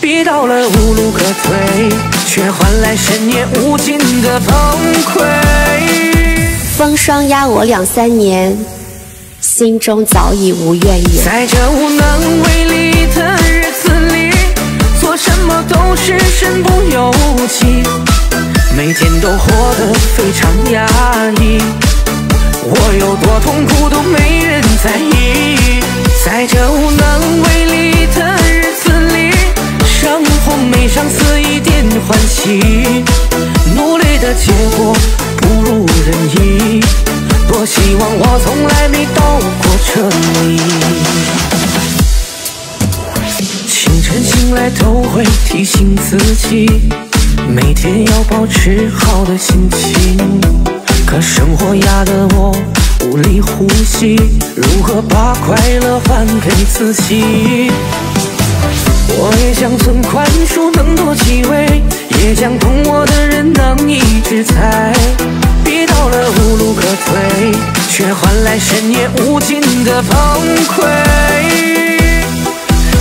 逼到了无路可退，却换来深夜无尽的崩溃。风霜压我2、3年，心中早已无怨言。在这无能为力的日子里，做什么都是身不由己，每天都活得非常压抑。我有多痛苦都没人在意，在这无能为力的日子里，生活每上次一点欢喜，努力的结果不如人意，多希望我从来没到过这里。清晨醒来都会提醒自己，每天要保持好的心情，可生活压得我无力呼吸，如何把快乐还给自己？我也想存宽恕能多几位，也想懂我的人能一直在。逼到了无路可退，却换来深夜无尽的崩溃。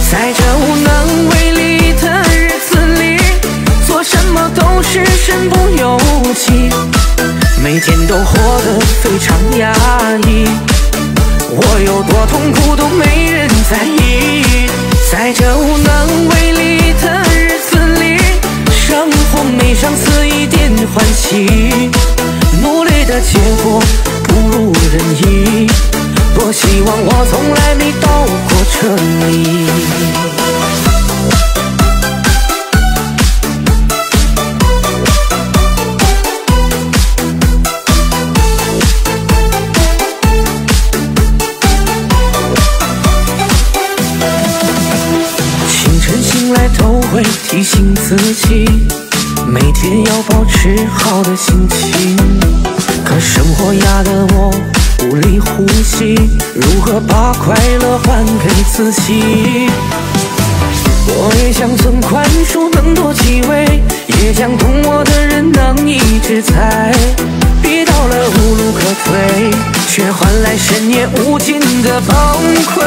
在这无能为力的日子里，做什么都是身不由己，每天都活得非常压抑，我有多痛苦都没人在意，在这无能为力的日子里，生活每上次一点欢喜，努力的结果不如人意，多希望我从来没到过这里。会提醒自己，每天要保持好的心情，可生活压得我无力呼吸，如何把快乐还给自己？我也想存宽恕能多几位，也想懂我的人能一直在。逼到了无路可退，却换来深夜无尽的崩溃。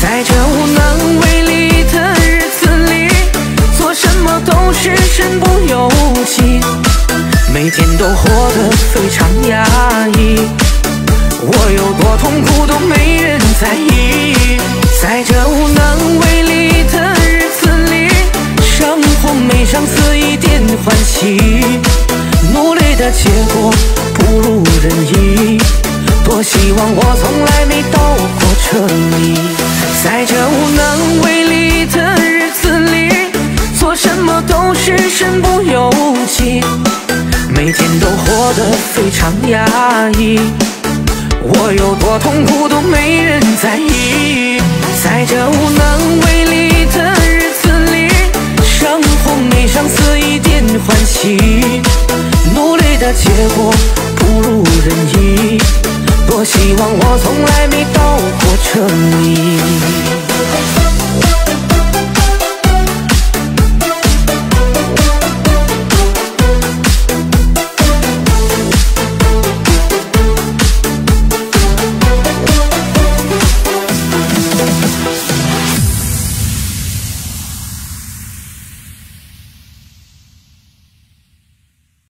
在这无能为力的日子里，做什么都是身不由己，每天都活得非常压抑，我有多痛苦都没人在意，在这无能为力的日子里，生活每上次一点欢喜，努力的结果不如人意，多希望我从来没到过这里。在这无能为力的日子里，做什么都是身不由己，每天都活得非常压抑，我有多痛苦都没人在意，在这无能为力的日子里，生活每上次一点欢喜，努力的结果不如人意，多希望我从来没到过这里。